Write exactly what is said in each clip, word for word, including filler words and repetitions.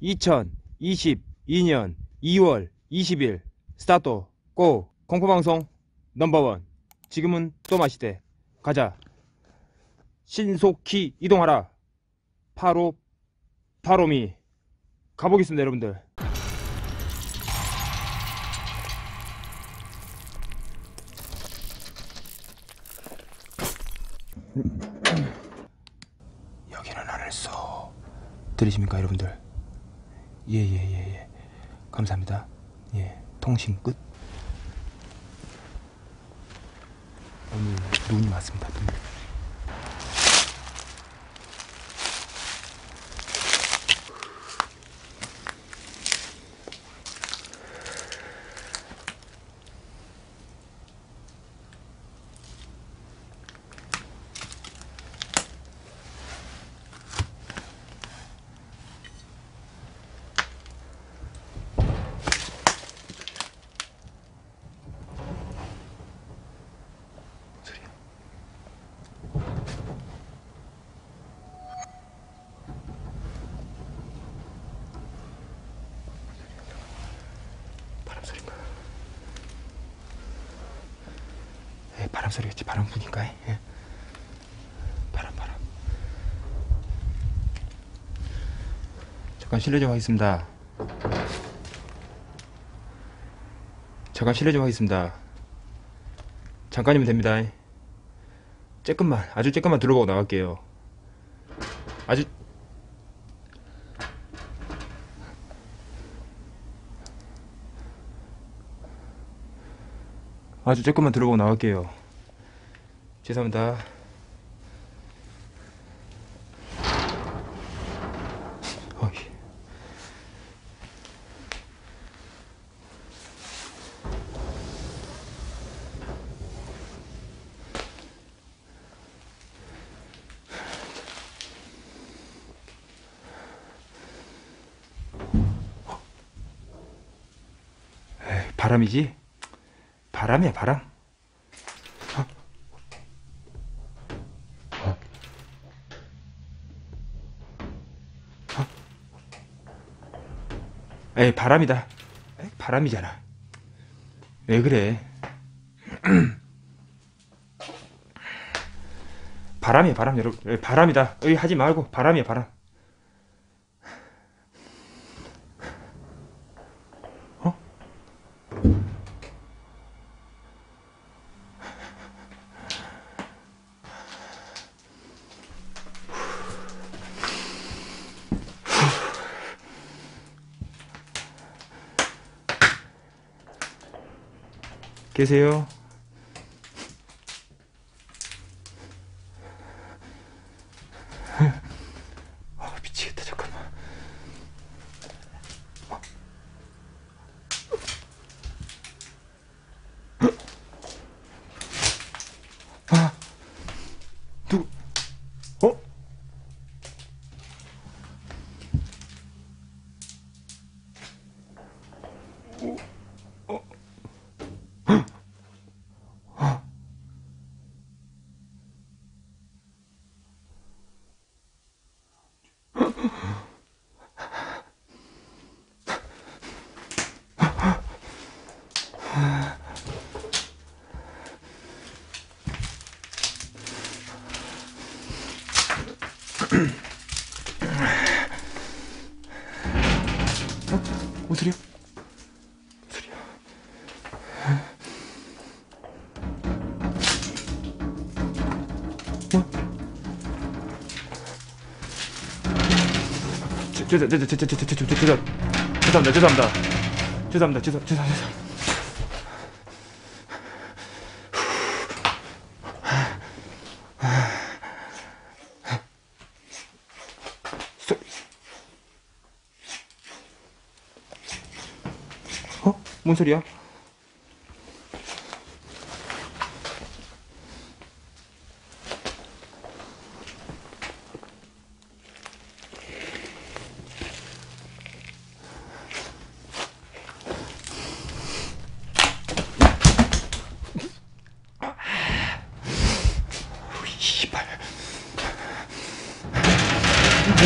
이천이십이년 이월 이십일 스타트 고! 공포방송 넘버원 지금은 또 마시되 가자. 신속히 이동하라. 바로 바로미 가보겠습니다 여러분들. 여기는 하늘 쏘 들리십니까 여러분들? 예예예예 예, 예. 감사합니다. 예 통신 끝. 오늘 눈이 왔습니다. 눈. 바람 소리겠지. 바람 부니까. 예. 바람 바람. 잠깐 실례 좀 하겠습니다. 잠깐 실례 좀 하겠습니다. 잠깐이면 됩니다. 쬐끔만 아주 쬐끔만 둘러보고 나갈게요. 아주 아주 쬐끔만 들어보고 나갈게요. 죄송합니다. 어이. 에이, 바람이지? 바람이야 바람. 어? 어? 어? 에이 바람이다. 에이, 바람이잖아. 왜 그래? 바람이야 바람 여러분. 에이, 바람이다. 에이, 하지 말고 바람이야 바람. 계세요? 아, 미치겠다. 잠깐만. 아, 누구? 어? 무슨 소리야? 무슨 소리야? 뭐? 죄송, 죄송, 죄송, 죄송, 죄송, 죄송, 죄송합니다, 죄송합니다, 죄송합니다, 죄송, 죄송합니다. 뭔 소리야?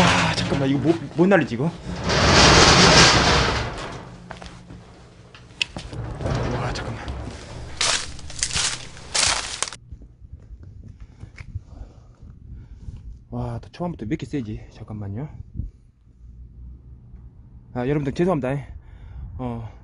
와, 잠깐만 이거 뭐, 뭐 날리지 이거? 초반부터 몇 개 세지. 잠깐만요. 아, 여러분들 죄송합니다. 어.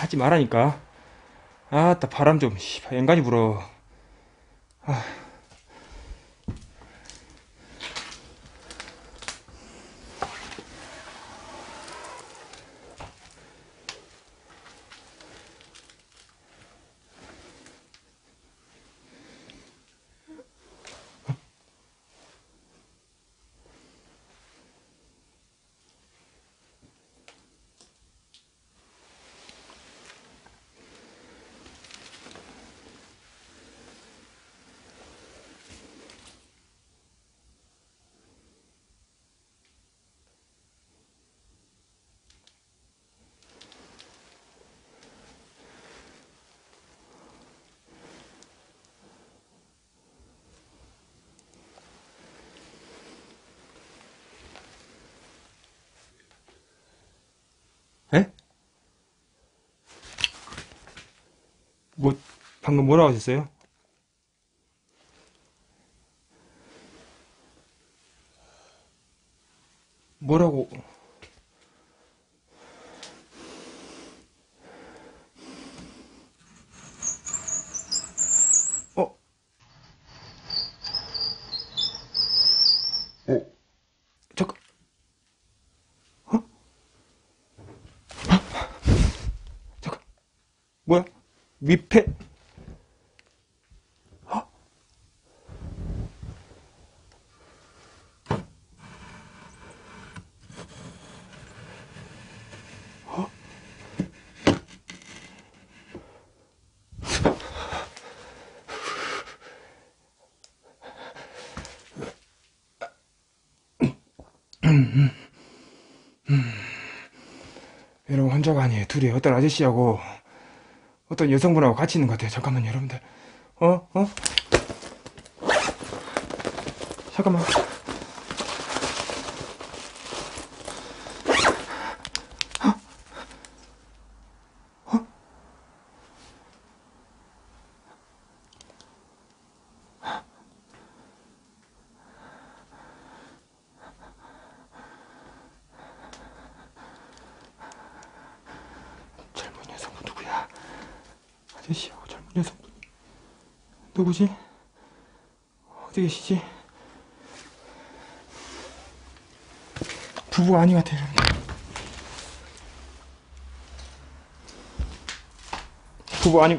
하지 말라니까. 아따 바람 좀 씨발 앵간히 불어. 아. 뭐 방금 뭐라고 하셨어요? 뭐라고? 어? 어? 잠깐. 어? 잠깐. 뭐야? 위패. 어? 어? 여러분 혼자가 아니에요. 둘이 어떤 아저씨하고 어떤 여성분하고 같이 있는 것 같아요. 잠깐만요, 여러분들. 어? 어? 잠깐만. 어? 어? 젊은 여성분 누구야? 아저씨하고 젊은 여성분 누구지? 어디 계시지? 부부가 아닌 것 같아요. 부부 아니..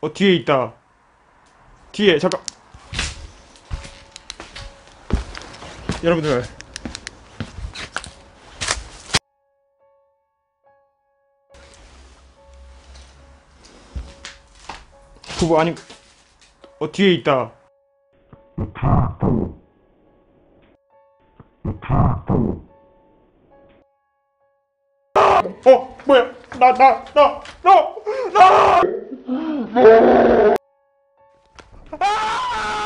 어 뒤에 있다. 뒤에 잠깐. 여러분들 부부 아니.. 어 뒤에 있다. 어? 나, 나, 나, 나!